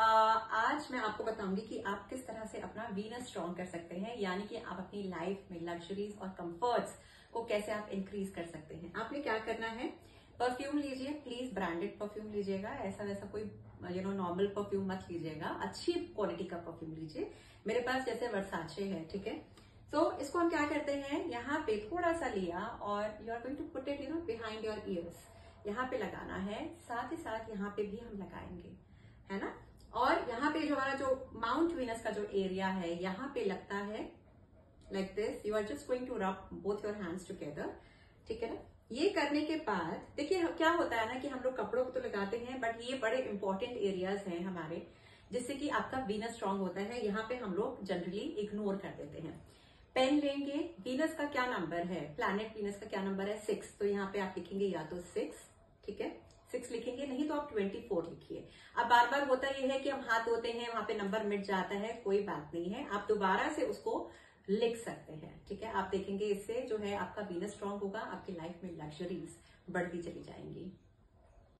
आज मैं आपको बताऊंगी कि आप किस तरह से अपना वीनस स्ट्रॉन्ग कर सकते हैं, यानी कि आप अपनी लाइफ में लग्जरीज और कंफर्ट्स को कैसे आप इंक्रीज कर सकते हैं। आपने क्या करना है, परफ्यूम लीजिए, प्लीज ब्रांडेड परफ्यूम लीजिएगा। ऐसा वैसा कोई नॉर्मल परफ्यूम मत लीजिएगा, अच्छी क्वालिटी का परफ्यूम लीजिए। मेरे पास जैसे वर्साचे है, ठीक है। तो इसको हम क्या करते हैं, यहाँ पे थोड़ा सा लिया और you are going to put it behind your ears, यहाँ पे लगाना है। साथ ही साथ यहाँ पे भी हम लगाएंगे, है ना। और यहाँ पे जो हमारा जो माउंट वीनस का जो एरिया है, यहाँ पे लगता है like this. You are just going to rub both your hands together, ठीक है ना। ये करने के बाद देखिए क्या होता है ना, कि हम लोग कपड़ों को तो लगाते हैं, बट ये बड़े इंपॉर्टेंट एरियाज हैं हमारे, जिससे कि आपका वीनस स्ट्रांग होता है। यहाँ पे हम लोग जनरली इग्नोर कर देते हैं। पेन लेंगे, वीनस का क्या नंबर है, प्लैनेट वीनस का क्या नंबर है, 6। तो यहाँ पे आप लिखेंगे या तो 6, ठीक है, 6 लिखेंगे, नहीं तो आप 24 लिखिए। अब बार बार होता यह है कि हम हाथ धोते हैं, वहां पे नंबर मिट जाता है, कोई बात नहीं है, आप दोबारा से उसको लिख सकते हैं, ठीक है। आप देखेंगे इससे जो है आपका वीनस स्ट्रांग होगा, आपकी लाइफ में लग्जरीज बढ़ती चली जाएंगी।